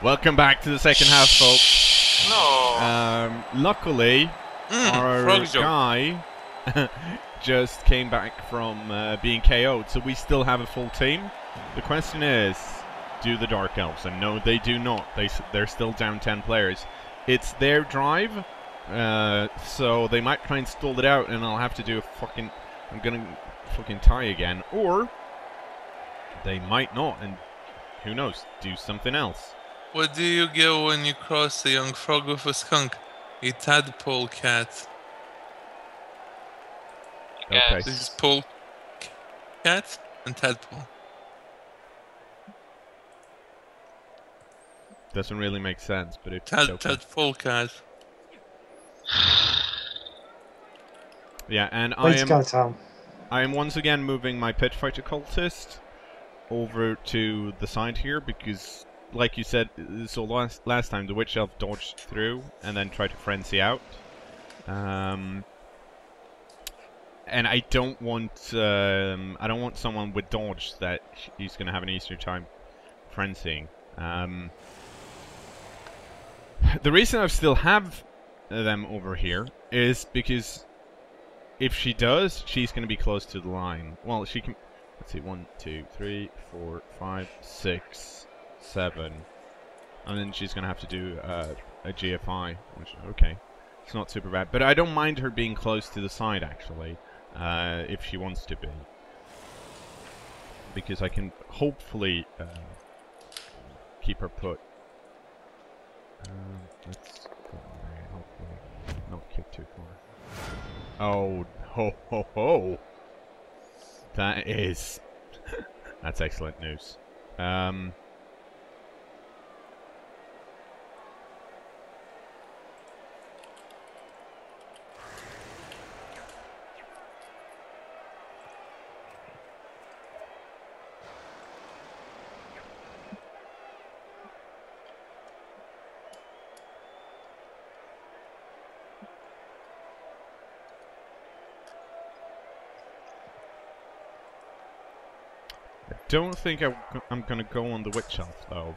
Welcome back to the second half, folks. No. Luckily, our guy just came back from being KO'd, so we still have a full team. The question is, do the Dark Elves? And no, they do not. They're still down 10 players. It's their drive, so they might try and stall it out, and I'll have to do a fucking... I'm gonna fucking tie again. Or they might not, and who knows, do something else. What do you get when you cross a young frog with a skunk? A tadpole cat. Okay. This is pole cat and tadpole. Doesn't really make sense, but it's okay. Tadpole cat. Yeah, and I am once again moving my pit fighter cultist over to the side here because, like you said, so last time the Witch Elf dodged through and then tried to frenzy out. And I don't want someone with dodge that he's going to have an easier time frenzying. The reason I still have them over here is because if she does, she's going to be close to the line. Well, she can... Let's see, 1, 2, 3, 4, 5, 6... 7, and then she's going to have to do a GFI, which, okay, it's not super bad, but I don't mind her being close to the side, actually, if she wants to be, because I can hopefully keep her put. Let's go there, hopefully not kick too far. Oh, ho, ho, ho! That is... That's excellent news. Don't think I'm gonna go on the Witch Elf though,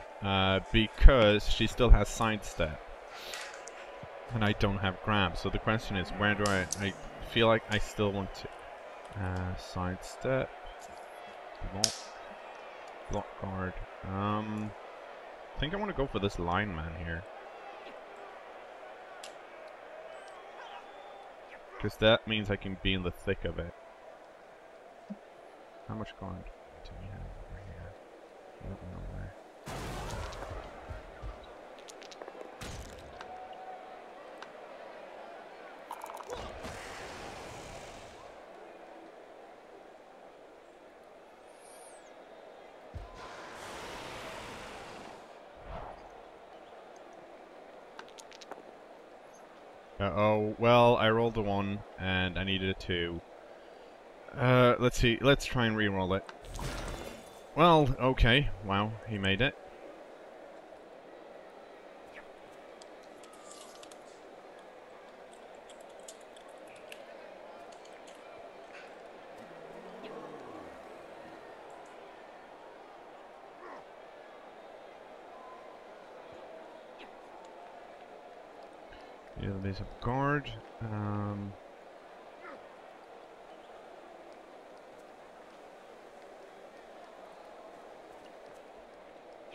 because she still has sidestep, and I don't have grab. So the question is, where do I feel like I still want to sidestep, block guard. I think I want to go for this lineman here, because that means I can be in the thick of it. How much guard? Uh-oh, well, I rolled a 1, and I needed a 2. Let's see, let's try and re-roll it. Well, okay, wow, he made it. Yeah, there's a guard.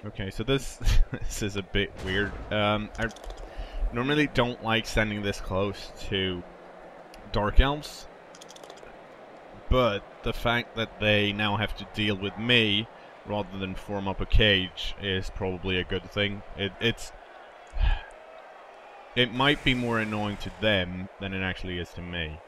Okay, so this is a bit weird. I normally don't like standing this close to Dark Elves, but the fact that they now have to deal with me rather than form up a cage is probably a good thing. It might be more annoying to them than it actually is to me.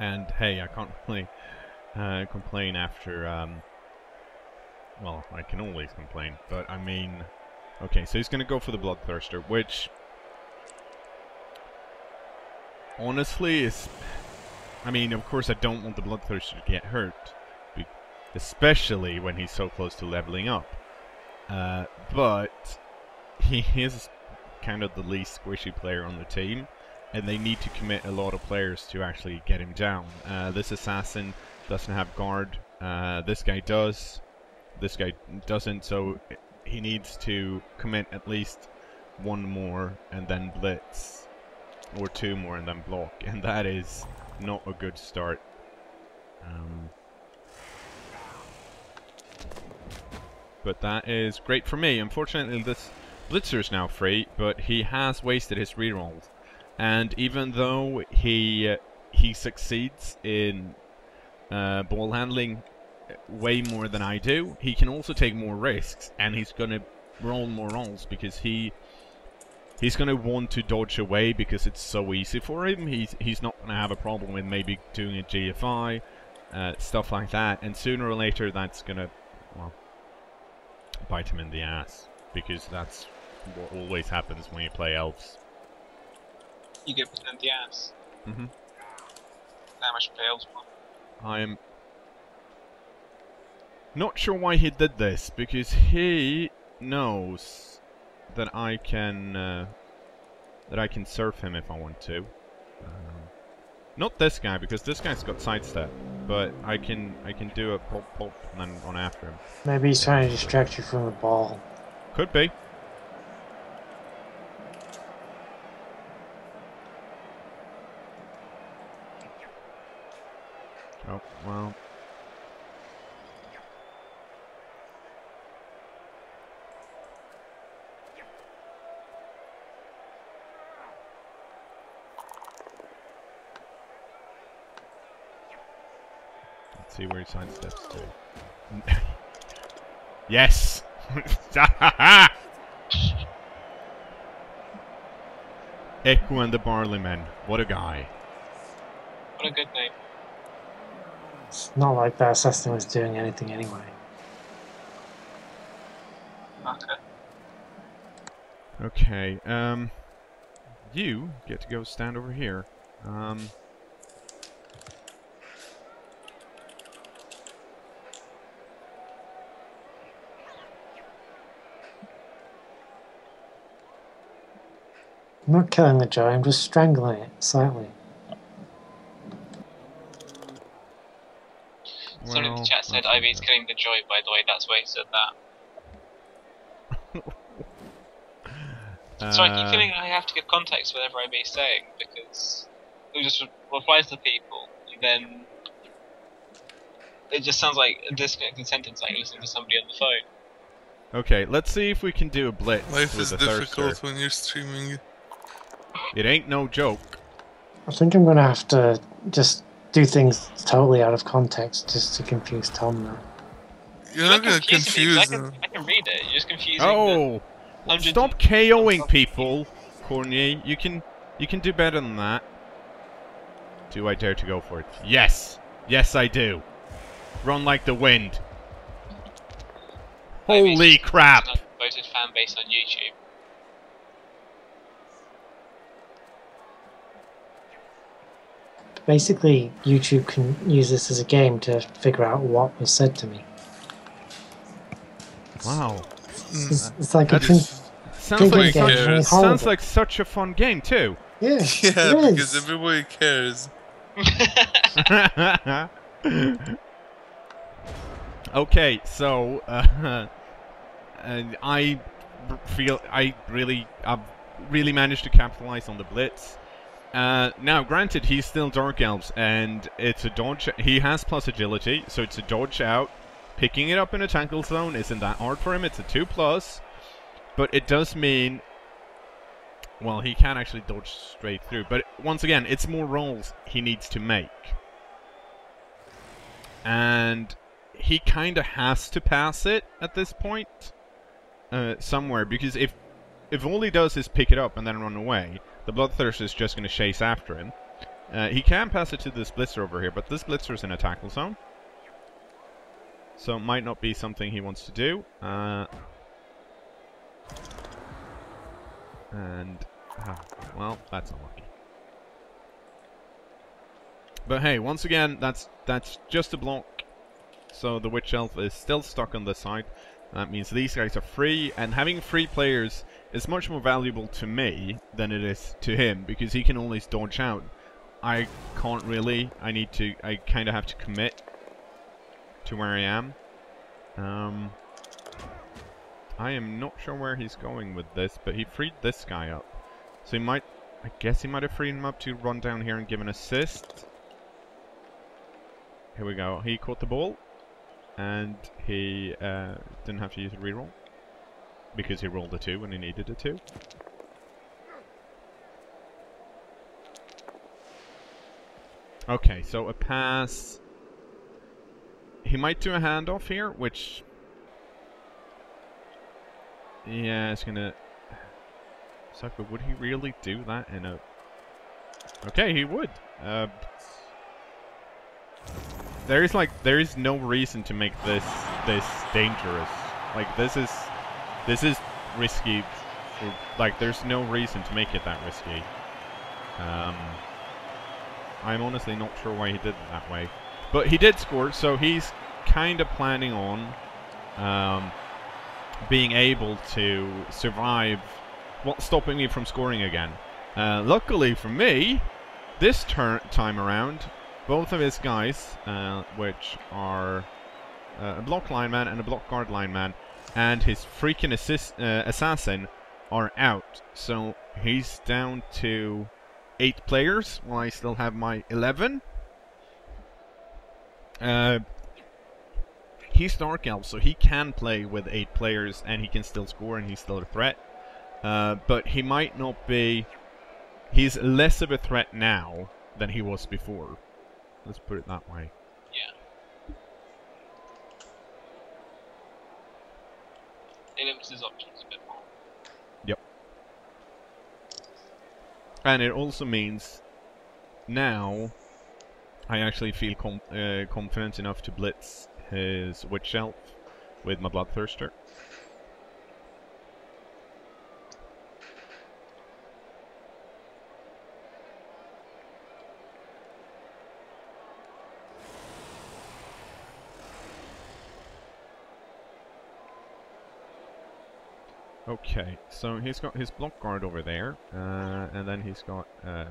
And hey, I can't really complain after, well, I can always complain, but I mean, okay, so he's going to go for the Bloodthirster, which honestly is, I mean, of course I don't want the Bloodthirster to get hurt, especially when he's so close to leveling up, but he is kind of the least squishy player on the team, and they need to commit a lot of players to actually get him down. This assassin doesn't have guard. This guy does. This guy doesn't, so he needs to commit at least one more and then blitz, or two more and then block, and that is not a good start. But that is great for me. Unfortunately, this blitzer is now free, but he has wasted his rerolls, and even though he succeeds in ball handling way more than I do, he can also take more risks, and he's going to roll more rolls because he's going to want to dodge away because it's so easy for him. He's not going to have a problem with maybe doing a GFI, stuff like that, and sooner or later that's going to, well, bite him in the ass, because that's what always happens when you play elves. You get bitten in the ass. Mm-hmm. How much fails one? I am not sure why he did this, because he knows that I can serve him if I want to. Not this guy, because this guy's got sidestep, but I can do a pop pop and then run after him. Maybe he's trying to distract you from the ball. Could be. Oh well. See where he sidesteps to. Yes! Echo and the Barleyman. What a guy. What a good name. It's not like that assassin was doing anything anyway. Okay. Okay, you get to go stand over here. I'm not killing the giant, I'm just strangling it slightly. Well, someone in the chat said Ivy's killing the joy, by the way, that's why he said that. So I keep feeling I have to give context whatever Ivy's saying, because it just replies to people, and then it just sounds like a disconnected sentence, like listening to somebody on the phone. Okay, let's see if we can do a blitz. Life is difficult when you're streaming. It ain't no joke. I think I'm gonna have to just do things totally out of context just to confuse Tom now. You're not gonna confuse him. I can read it, you're just confusing him. Oh! Stop KOing people, Cornier. You can do better than that. Do I dare to go for it? Yes! Yes, I do. Run like the wind. Holy crap! Voted fan base on YouTube. Basically, YouTube can use this as a game to figure out what was said to me. Wow. It's like a drinking game. Really sounds like such a fun game, too. Yeah, yeah, because everybody cares. Okay, so... I feel I've really managed to capitalize on the blitz. Now, granted, he's still Dark Elves, and it's a dodge. He has plus agility, so it's a dodge out. Picking it up in a tackle zone isn't that hard for him. It's a 2+, but it does mean, well, he can actually dodge straight through. But once again, it's more rolls he needs to make, and he kind of has to pass it at this point somewhere, because if all he does is pick it up and then run away, the Bloodthirster is just going to chase after him. He can pass it to this blitzer over here, but this blitzer is in a tackle zone, so it might not be something he wants to do. Well, that's unlucky. But hey, once again, that's just a block. So the Witch Elf is still stuck on this side. That means these guys are free, and having free players is much more valuable to me than it is to him, because he can always dodge out. I can't really. I kind of have to commit to where I am. I am not sure where he's going with this, but he freed this guy up. So he might... I guess he might have freed him up to run down here and give an assist. Here we go. He caught the ball. And he didn't have to use a reroll. Because he rolled a 2 when he needed a 2. Okay, so a pass... He might do a handoff here, which... Yeah, it's gonna... Suck, but would he really do that in a... Okay, he would. There is no reason to make this dangerous. Like, this is risky. Like, there's no reason to make it that risky. I'm honestly not sure why he did it that way. But he did score, so he's kind of planning on being able to survive what's stopping me from scoring again. Luckily for me, this time around, both of his guys, which are a block lineman and a block guard lineman, and his freaking assassin are out. So he's down to 8 players, while I still have my 11. He's Dark Elf, so he can play with 8 players, and he can still score, and he's still a threat. But he might not be... He's less of a threat now than he was before. Let's put it that way. Yeah. It limits his options a bit more. Yep. And it also means now I actually feel confident enough to blitz his Witch Elf with my Bloodthirster. Okay, so he's got his block guard over there, and then he's got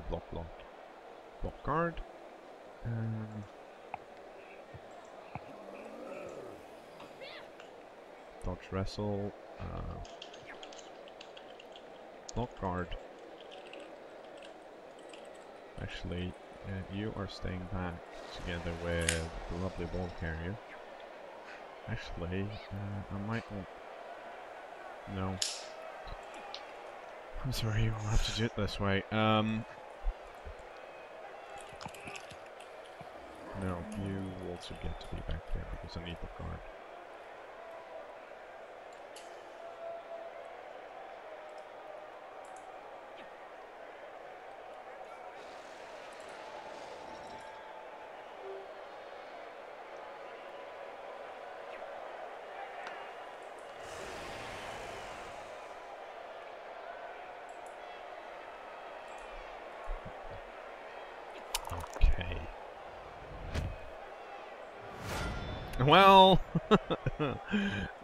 block guard. Dodge wrestle, block guard. Actually, you are staying back together with the lovely ball carrier. Actually, I might want... No. I'm sorry, you will have to do it this way. No, you also get to be back there because I need the guard. Well,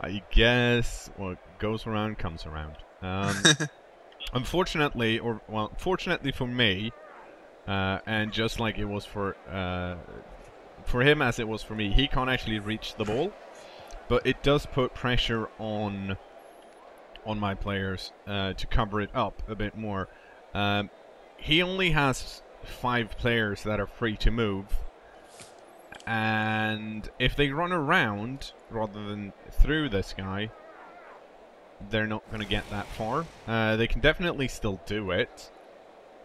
I guess what goes around comes around. Unfortunately, or well, fortunately for me, and just like it was for him as it was for me, he can't actually reach the ball, but it does put pressure on my players to cover it up a bit more. He only has 5 players that are free to move. And if they run around rather than through this guy, they're not going to get that far. They can definitely still do it.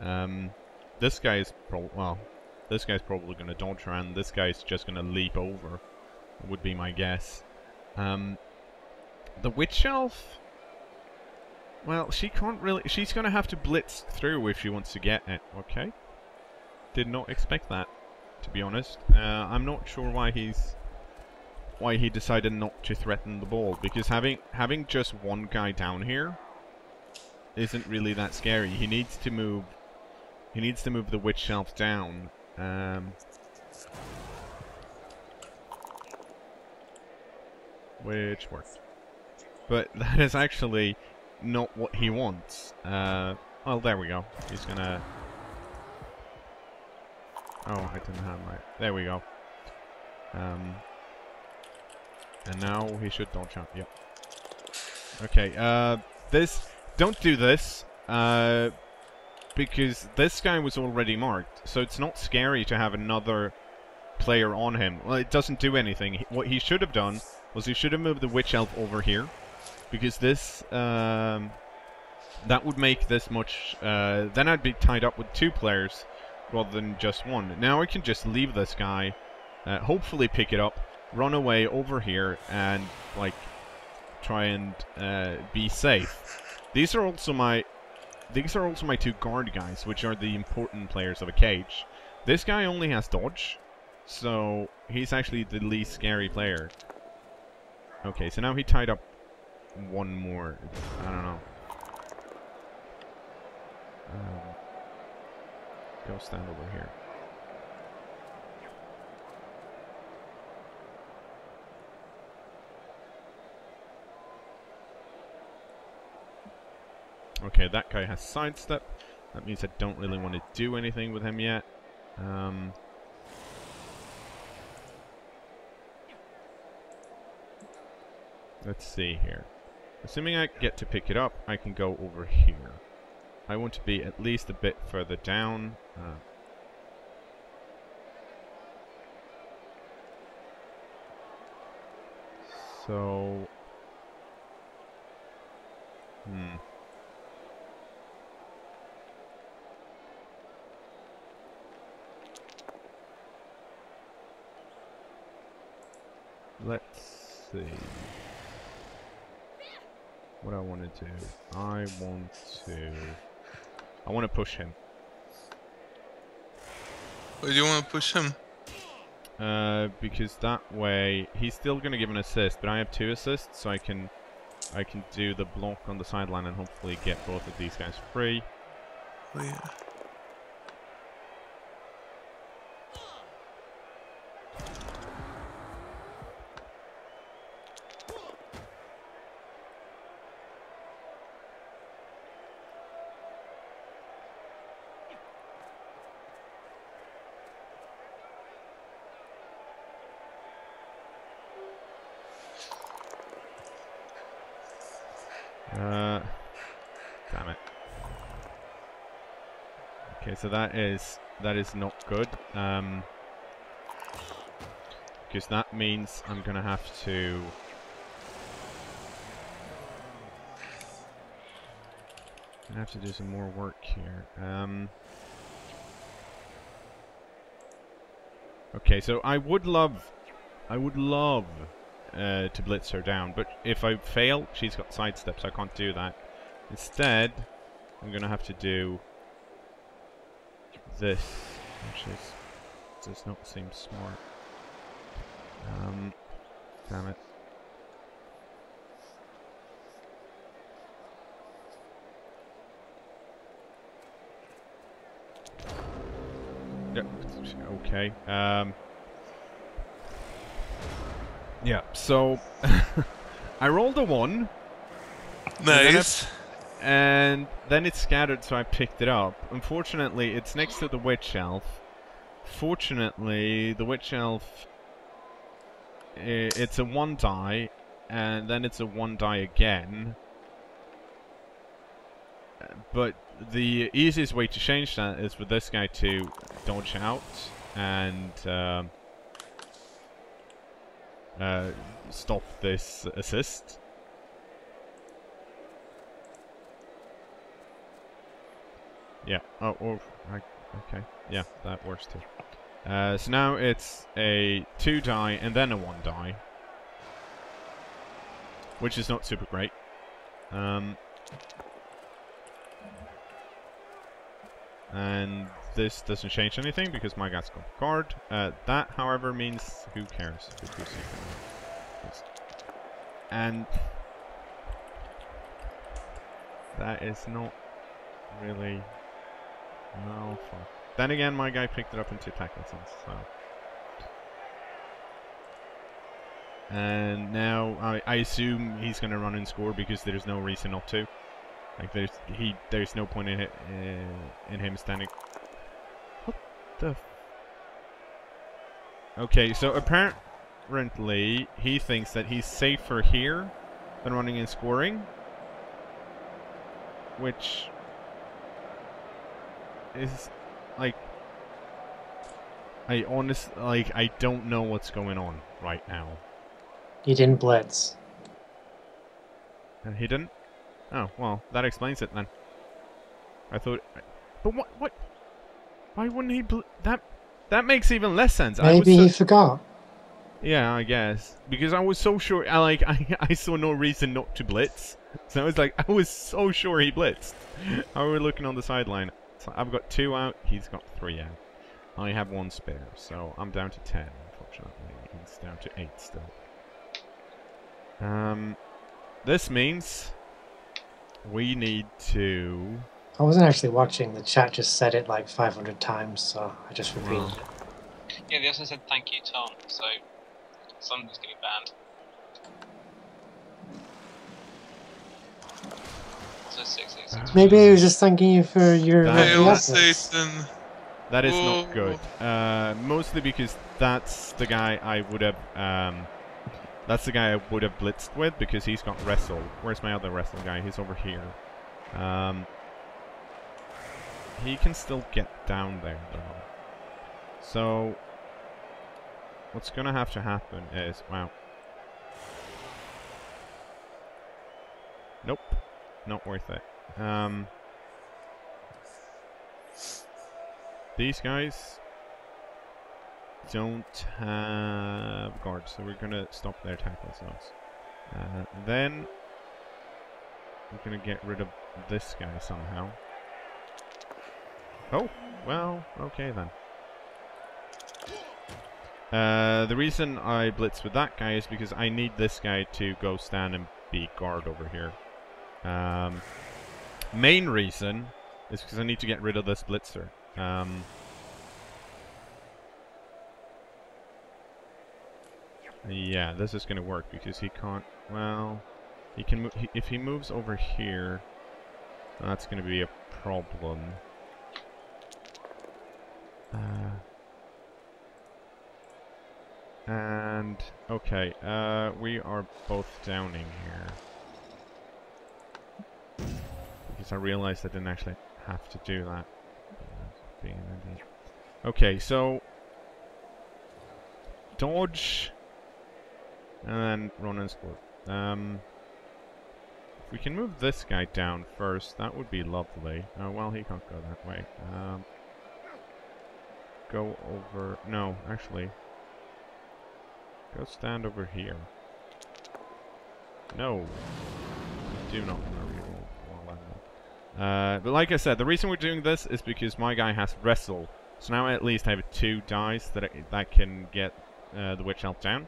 This guy's probably going to dodge around. This guy's just going to leap over, would be my guess. The Witch Elf, well, she can't really. She's going to have to blitz through if she wants to get it. Okay, did not expect that. To be honest, I'm not sure why he decided not to threaten the ball, because having just one guy down here isn't really that scary. He needs to move the Witch Elf down. Which worked, but that is actually not what he wants. Well, there we go. He's gonna... Oh, I didn't hand right. There we go. And now he should dodge out. Yep. Okay, this... Don't do this, because this guy was already marked, so it's not scary to have another player on him. Well, it doesn't do anything. What he should have done was he should have moved the Witch Elf over here, because this... that would make this much... then I'd be tied up with two players rather than just one. Now I can just leave this guy, hopefully pick it up, run away over here, and, like, try and be safe. These are also my... These are also my two guard guys, which are the important players of a cage. This guy only has dodge, so he's actually the least scary player. Okay, so now he tied up one more. I don't know. Go stand over here. Okay, that guy has sidestep. That means I don't really want to do anything with him yet. Let's see here. Assuming I get to pick it up, I can go over here. I want to be at least a bit further down. So... Let's see what I want to do. I want to push him. Why do you want to push him? Because that way he's still going to give an assist, but I have two assists, so I can do the block on the sideline and hopefully get both of these guys free. Oh yeah. Damn it. Okay, so that is not good. Because that means I'm gonna have to. I have to do some more work here. Okay, so I would love to blitz her down, but if I fail, she's got sidesteps, so I can't do that. Instead, I'm gonna have to do this, which is, does not seem smart. Damn it. Okay. Yeah, so I rolled a 1. Nice. And then it scattered, so I picked it up. Unfortunately, it's next to the Witch Elf. Fortunately, the Witch Elf, it's a 1 die, and then it's a 1 die again. But the easiest way to change that is for this guy to dodge out and... stop this assist. Yeah. Oh. Or okay. Yeah, that works too. So now it's a 2 die and then a 1 die, which is not super great. And this doesn't change anything because my guy's got a card. That, however, means who cares? And that is not really... No fun. Then again, my guy picked it up in 2 tackles, so... And now I assume he's going to run and score because there's no reason not to. Like there's no point in it, in him standing. What the? Okay, so apparently he thinks that he's safer here than running and scoring, which is like, I don't know what's going on right now. He didn't blitz. He didn't? Oh, well, that explains it then. I thought... But what? Why wouldn't he... That makes even less sense. Maybe he forgot. Yeah, I guess. Because I was so sure... I saw no reason not to blitz. So I was like, I was so sure he blitzed. I was looking on the sideline. So I've got 2 out, he's got 3 out. I have 1 spare, so I'm down to 10, unfortunately. He's down to 8 still. This means... we need to... I wasn't actually watching. The chat just said it like 500 times, so I just repeated it. Yeah, they also said thank you, Tom, so something's getting banned. So 666. Maybe he was just thanking you for your... That is not good. Mostly because that's the guy I would have... that's the guy I would have blitzed with, because he's got wrestle. Where's my other wrestle guy? He's over here. He can still get down there, though. So, what's going to happen is... Wow. Nope. Not worth it. These guys... don't have guards, so we're gonna stop their tackles. Then we're gonna get rid of this guy somehow. Oh, well, okay then. The reason I blitz with that guy is because I need this guy to go stand and be guard over here. Main reason is because I need to get rid of this blitzer. Yeah, this is going to work because he can't. Well, he can. If he moves over here, that's going to be a problem. And okay, we are both downing here because I realized I didn't actually have to do that. Okay, so dodge. And then run and score. If we can move this guy down first, that would be lovely. Oh, well, he can't go that way. Go over... No, actually. Go stand over here. No. I do not want to reroll while I'm not. But like I said, the reason we're doing this is because my guy has wrestle. So now at least I have 2 dice that, that can get the Witch Elf down.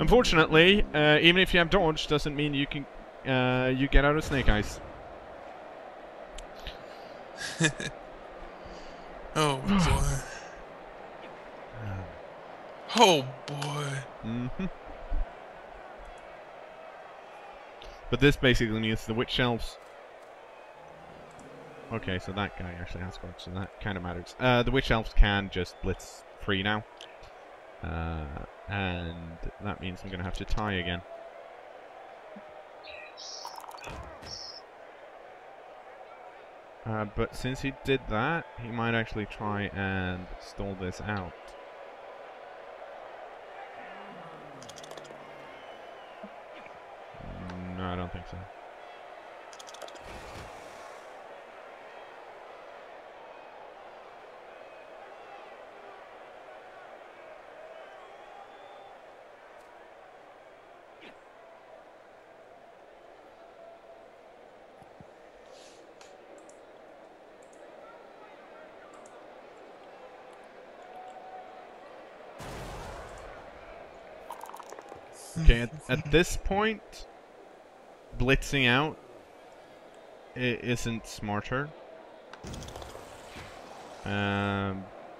Unfortunately, even if you have dodge, doesn't mean you can you get out of Snake Eyes. Oh boy! Oh boy! Mm-hmm. But this basically means the Witch Elves. Okay, so that guy actually has guard, so that kind of matters. The Witch Elves can just blitz free now. And that means I'm going to have to tie again. But since he did that, he might actually try and stall this out. No, I don't think so. Okay, at this point, blitzing out isn't smarter.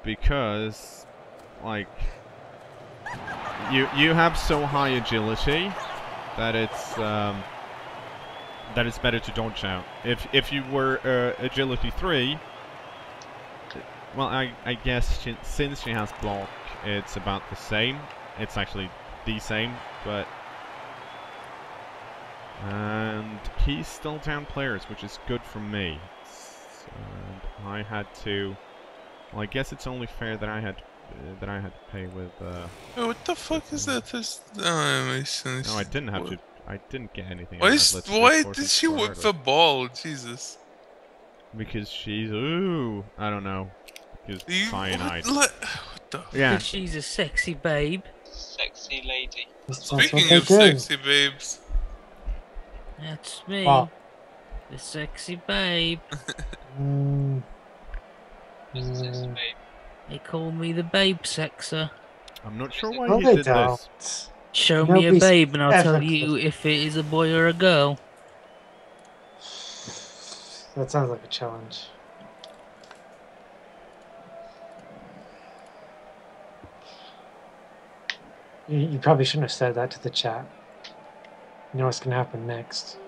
Because, like, you have so high agility that it's that it's better to don't shout. If you were agility 3, well, I guess since she has block, it's about the same. It's actually the same, but... And he's still down players, which is good for me. And I had to... Well, I guess it's only fair that I had to pay with... Oh, what the fuck is that? This... Oh, no, I didn't have to... I didn't get anything. Why did she whip the ball? Jesus. Because she's... Ooh, I don't know. Because cyanide. What the fuck? Yeah. She's a sexy babe. Sexy lady. Speaking of sexy babes... That's me. Oh. The sexy babe. The sexy babe. They call me the babe sexer. I'm not sure why you did this. Show me a babe and I'll tell you if it is a boy or a girl. That sounds like a challenge. You probably shouldn't have said that to the chat. You know what's going to happen next.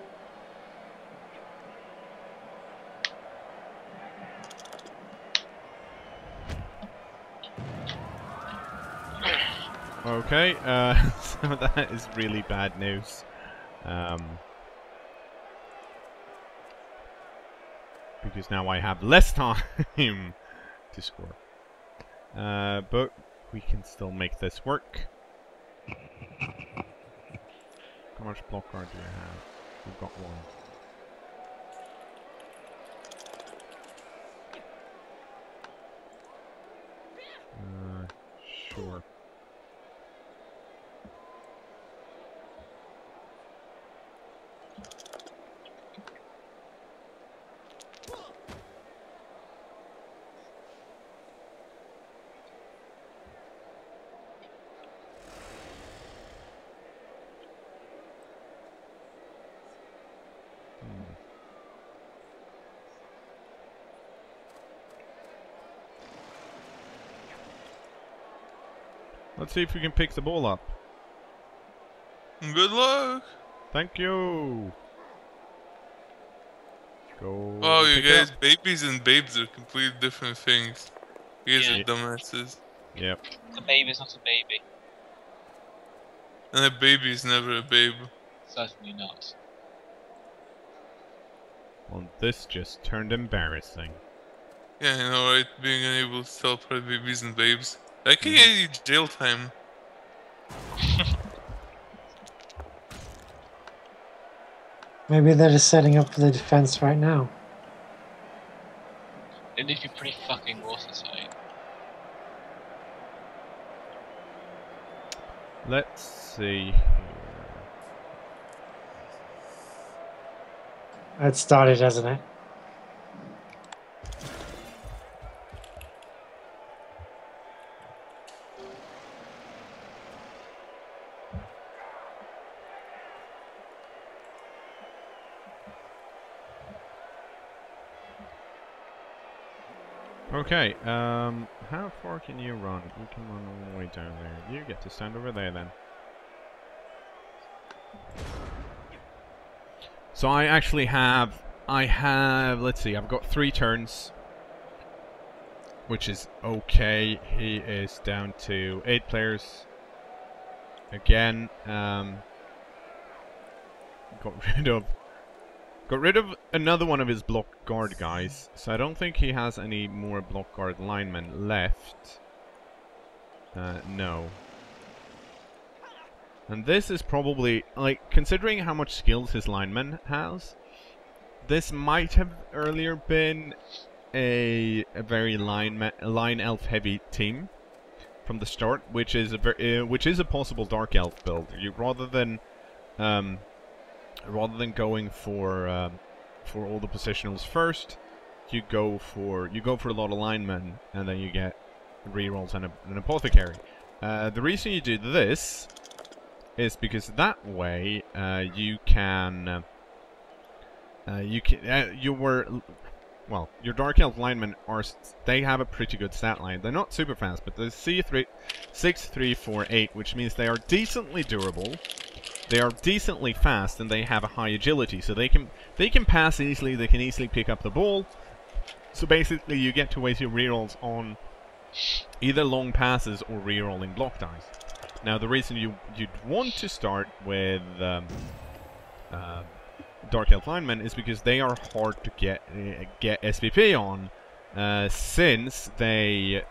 Okay, so that is really bad news. Because now I have less time to score. But we can still make this work. How much block card do you have? We've got one. Sure. Let's see if we can pick the ball up. Good luck! Thank you! Go. Oh, you guys, babies and babes are completely different things. You guys are dumbasses. Yep. A baby is not a baby. And a baby is never a babe. Certainly not. Well, this just turned embarrassing. Yeah, I know, right? Being unable to teleport babies and babes. I can get you jail time. Maybe they're just setting up for the defense right now. It'd be pretty fucking awesome, right? Let's see. It started, hasn't it? Okay, how far can you run? You can run all the way down there. You get to stand over there then. So I actually have, let's see, I've got 3 turns. Which is okay. He is down to 8 players. Again, got rid of another one of his block guard guys, so I don't think he has any more block guard linemen left. No. And this is probably, like, considering how much skills his lineman has, this might have earlier been a very line elf heavy team from the start, which is a possible dark elf build. Rather than going for all the positionals first, you go for a lot of linemen, and then you get rerolls and an apothecary. The reason you do this is because that way your dark elf linemen they have a pretty good stat line. They're not super fast, but they're C3, 6, 3, 4, 8, which means they are decently durable. They are decently fast and they have a high agility, so they can pass easily, they can easily pick up the ball. So basically you get to waste your rerolls on either long passes or rerolling block dice. Now the reason you'd want to start with Dark Elf linemen is because they are hard to get SVP on, since they...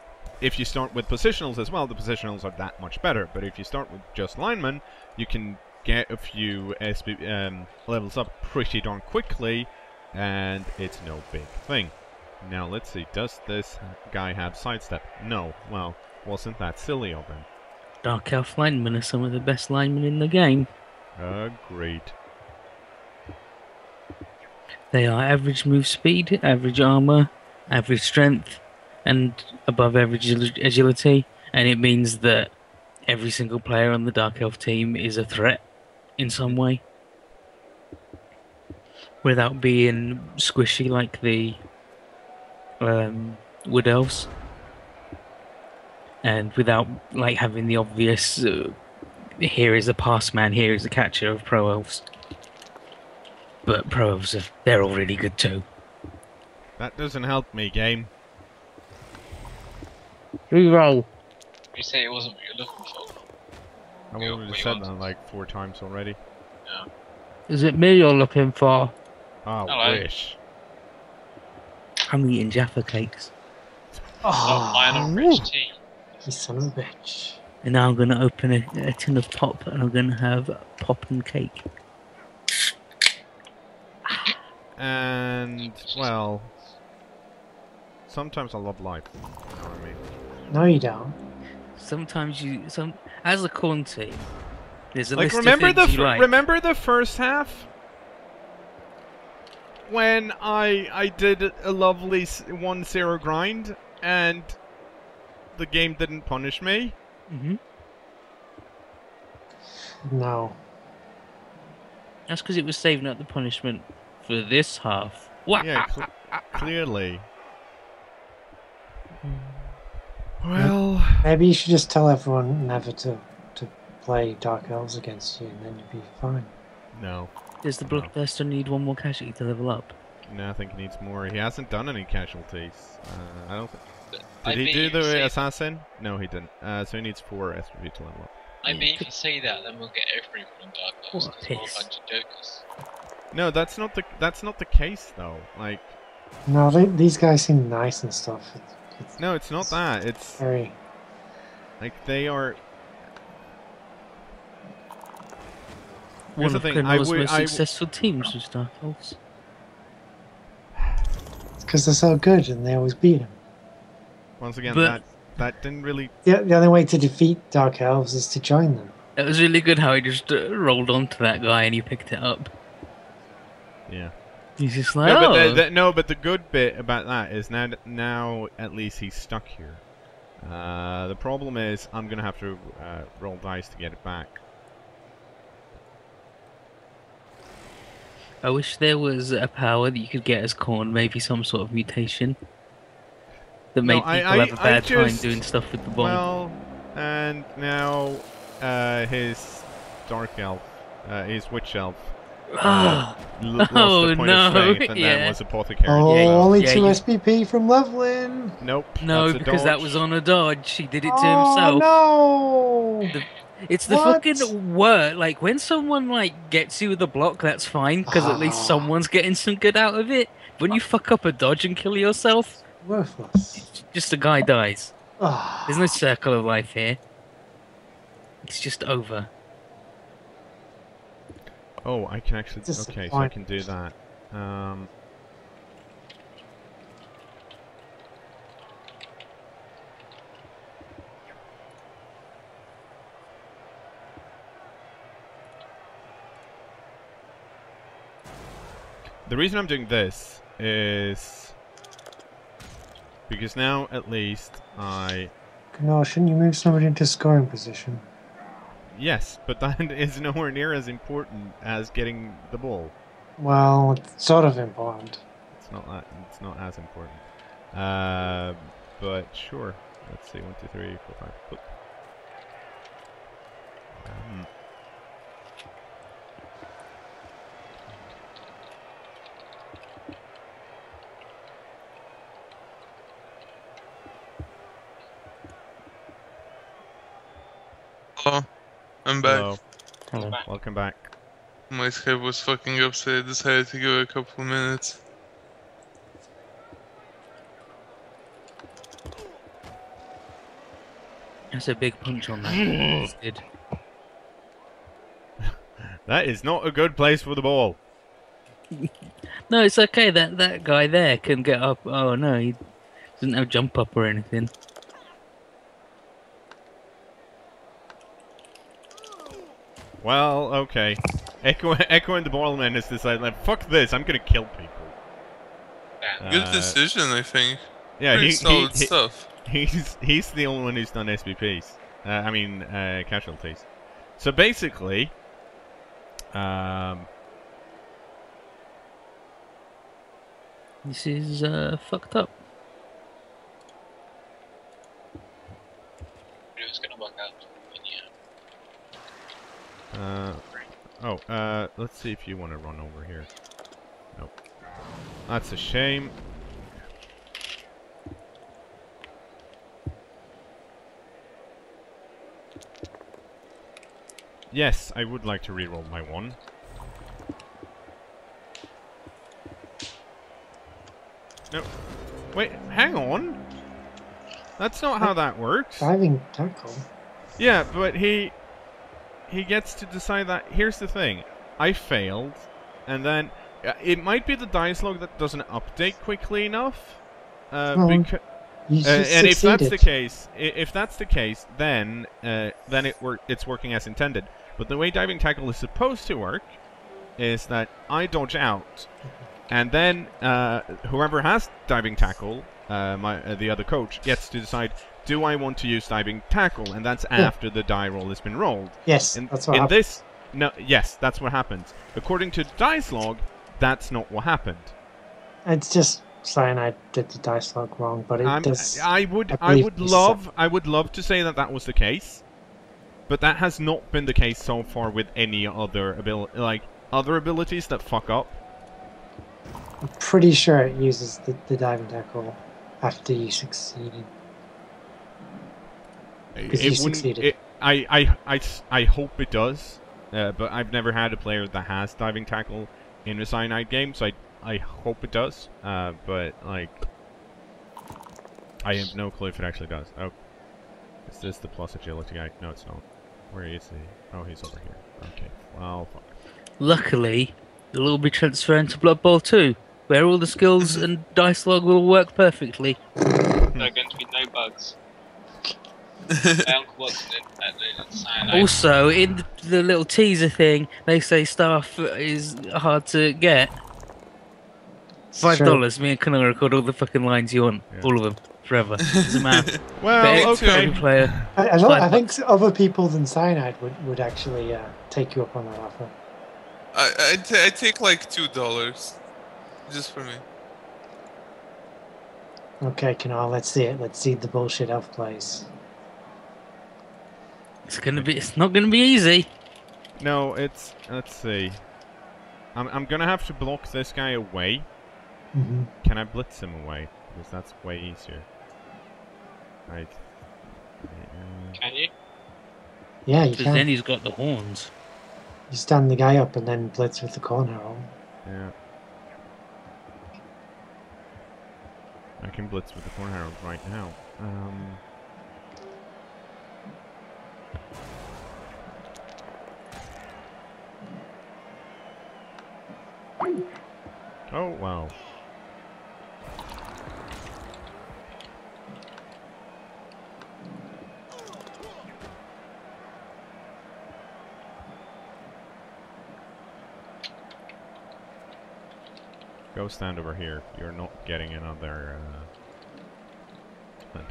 If you start with positionals as well, the positionals are that much better, but if you start with just linemen, you can get a few levels up pretty darn quickly, and it's no big thing. Now, let's see, does this guy have sidestep? No. Well, wasn't that silly of him? Dark Elf linemen are some of the best linemen in the game. Agreed. They are average move speed, average armor, average strength, and above average agility, and it means that every single player on the Dark Elf team is a threat in some way without being squishy like the Wood Elves, and without like having the obvious here is a pass man, here is a catcher of Pro Elves. But Pro Elves, they're all really good too. That doesn't help me, game. Reroll. You say it wasn't what you're looking for. I've already said that like 4 times already. Yeah. Is it me you're looking for? Oh, hello. Wish. I'm eating Jaffa cakes. Oh, Lionel Rich tea. You son of a bitch. And now I'm going to open a tin of pop and I'm going to have pop and cake. And, well, sometimes I love life. You know what I mean? No, you don't. Sometimes you as a corn team. There's a like, list remember of things the you like. Remember the first half when I did a lovely 1-0 grind and the game didn't punish me. Mhm. No. That's because it was saving up the punishment for this half. Yeah, clearly. Well, maybe you should just tell everyone never to play Dark Elves against you, and then you'll be fine. No. Does the Bloodthirster need one more casualty to level up? No, I think he needs more. He hasn't done any casualties. I don't think. Did he do the assassin? No, he didn't. So he needs 4 SPP to level up. I mean, if you say that, then we'll get everything from Dark Elves. We're a bunch of jokers. No, that's not the case though. Like. No, these guys seem nice and stuff. No, it's not that. It's very... like they are. Here's the thing. Most successful teams with Dark Elves. It's because they're so good and they always beat them. Once again, but that didn't really. Yeah, the only way to defeat Dark Elves is to join them. It was really good how he just rolled onto that guy and he picked it up. Yeah. He's just like, no, but the good bit about that is now at least he's stuck here. The problem is I'm going to have to roll dice to get it back. I wish there was a power that you could get as corn, maybe some sort of mutation that made people have a bad time doing stuff with the bomb. Well, and now his Dark Elf, his Witch Elf. Lost the point of faith, and that was apothecary. Oh, yeah, only 2 SPP from leveling. Nope. No, because that was on a dodge. He did it to himself. Oh no! It's the fucking work. Like when someone like gets you with a block, that's fine because at least someone's getting some good out of it. When you fuck up a dodge and kill yourself, it's worthless. Just a guy dies. There's no circle of life here. It's just over. Oh, I can actually... Okay, so I can do that. The reason I'm doing this is... because now, at least, I... Kunal, shouldn't you move somebody into scoring position? Yes, but that is nowhere near as important as getting the ball. Well, it's sort of important. It's not as important. But sure. Let's see. 1, 2, 3, 4, 5. Oh, I'm back. Hello. Hello. Welcome back. My Skype was fucking up, so I decided to give it a couple of minutes. That's a big punch on that. That is not a good place for the ball. No, it's okay. That guy there can get up. Oh no, he doesn't have jump up or anything. Well, okay. Echo and the Barleyman has decided, like, fuck this, I'm gonna kill people. Yeah. Good decision, I think. Yeah, Pretty solid stuff. He's the only one who's done SBPs. I mean, casualties. So basically, this is fucked up. It's gonna bug out. Let's see if you want to run over here. Nope. That's a shame. Yes, I would like to reroll my one. No. Wait, hang on. That's not how that works. Diving tackle. Yeah, but he gets to decide that. Here's the thing. I failed, and then it might be the dice log that doesn't update quickly enough. And if that's the case, then it's working as intended. But the way diving tackle is supposed to work is that I dodge out, and then whoever has diving tackle, the other coach, gets to decide, do I want to use diving tackle? And that's after the die roll has been rolled. Yes, that's what happened. Yes, that's what happened. According to dice log, that's not what happened. It's just Cyanide did the dice log wrong, but it does. I would love to say that that was the case, but that has not been the case so far with any other ability, like other abilities that fuck up. I'm pretty sure it uses the diving tackle after you succeed. I hope it does, but I've never had a player that has diving tackle in a Cyanide game, so I hope it does, but like, I have no clue if it actually does. Oh, is this the plus agility guy? No, it's not. Where is he? Oh, he's over here. Okay. Well, fuck. Luckily, they'll all be transferring to Blood Bowl 2, where all the skills and dice log will work perfectly. There are going to be no bugs. Also, in the little teaser thing, they say staff is hard to get. $5. Sure. Me and Kunal record all the fucking lines you want, all of them, forever. Doesn't matter. Well, okay. Player. I think other people than Cyanide would actually take you up on that offer. I take like $2, just for me. Okay, Kunal, let's see it. Let's see the bullshit elf plays. It's not gonna be easy. No, let's see. I'm gonna have to block this guy away. Mm-hmm. Can I blitz him away? Because that's way easier. Right. Can you? Yeah, you can. Then he's got the horns. You stand the guy up and then blitz with the corn harrow. Yeah. I can blitz with the corn harrow right now. Oh, wow. Go stand over here. You're not getting another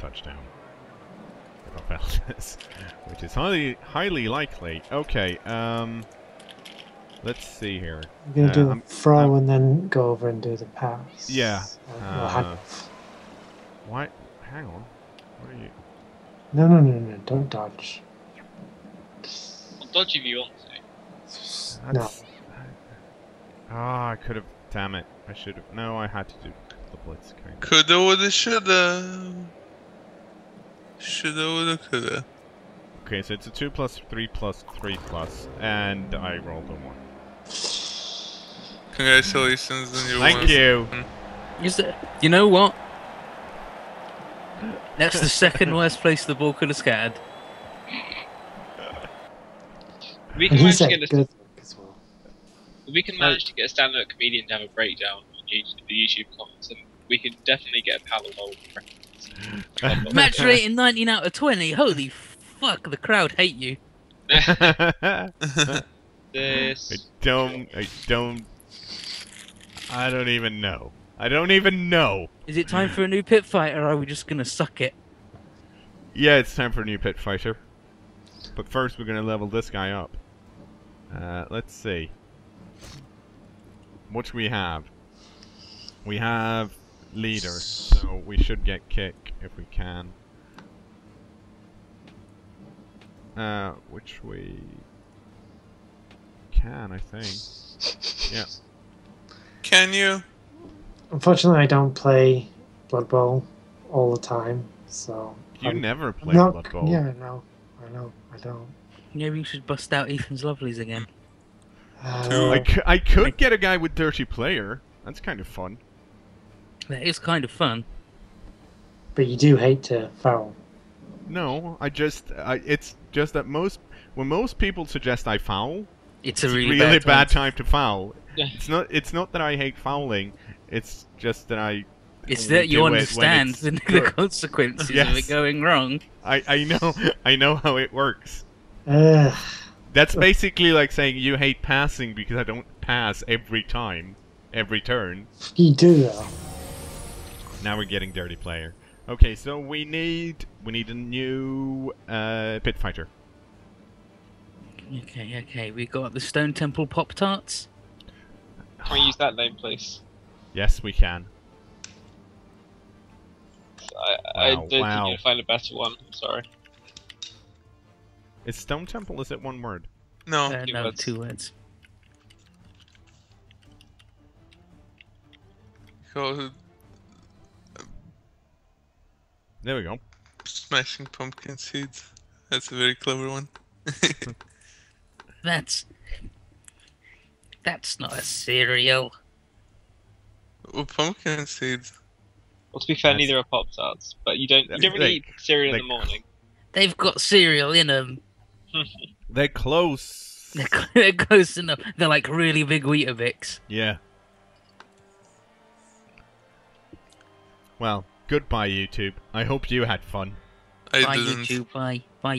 touchdown. About this, which is highly likely. Okay, let's see here. I'm gonna do the throw and then go over and do the pass. Yeah. Why? Hang on. What are you? No! Don't dodge. I'll dodge if you want to. No. Ah, I could have. Damn it! I should have. No, I had to do the blitz. Coulda, woulda, shoulda. Shoulda, woulda, coulda. Okay, so it's a 2 plus 3 plus 3 plus, and I rolled a 1. Congratulations on your Thank you! You know what? That's the second worst place the ball could have scattered. We can manage to get a stand-up comedian to have a breakdown on the YouTube comments, and we can definitely get a paddle roll reference. Match rating 19 out of 20, holy fuck, the crowd hate you. I don't even know. I don't even know. Is it time for a new pit fight, or are we just gonna suck it? Yeah, it's time for a new pit fighter. But first, we're gonna level this guy up. Let's see. What do we have? We have leader, so we should get kick if we can. Which we can, I think. Yeah. Can you? Unfortunately, I don't play Blood Bowl all the time, so... You never play Blood Bowl? Yeah, no. I know, I don't. Maybe you should bust out Ethan's Lovelies again. I could get a guy with Dirty Player. That's kind of fun. That is kind of fun. But you do hate to foul. No, I just... it's just that when most people suggest I foul... It's a really bad time to foul. Yeah. It's not that I hate fouling, it's just that I... It's that you understand the consequences of it going wrong. I know how it works. That's basically like saying you hate passing because I don't pass every time, every turn. You do though. Now we're getting Dirty Player. Okay, so we need a new pit fighter. Okay, okay, we got the Stone Temple Pop-Tarts. Can we use that name, please? Yes, we can. I don't think you can find a better one, I'm sorry. Is Stone Temple, is it one word? No, two words. There we go. Smashing pumpkin seeds. That's a very clever one. That's not a cereal. Well, pumpkin seeds. Well, to be fair, neither are Pop-Tarts, but you don't really eat cereal in the morning. They've got cereal in them. They're close. They're close enough. They're like really big Weetabix. Yeah. Well, goodbye, YouTube. I hope you had fun. Bye, YouTube. Bye. Bye.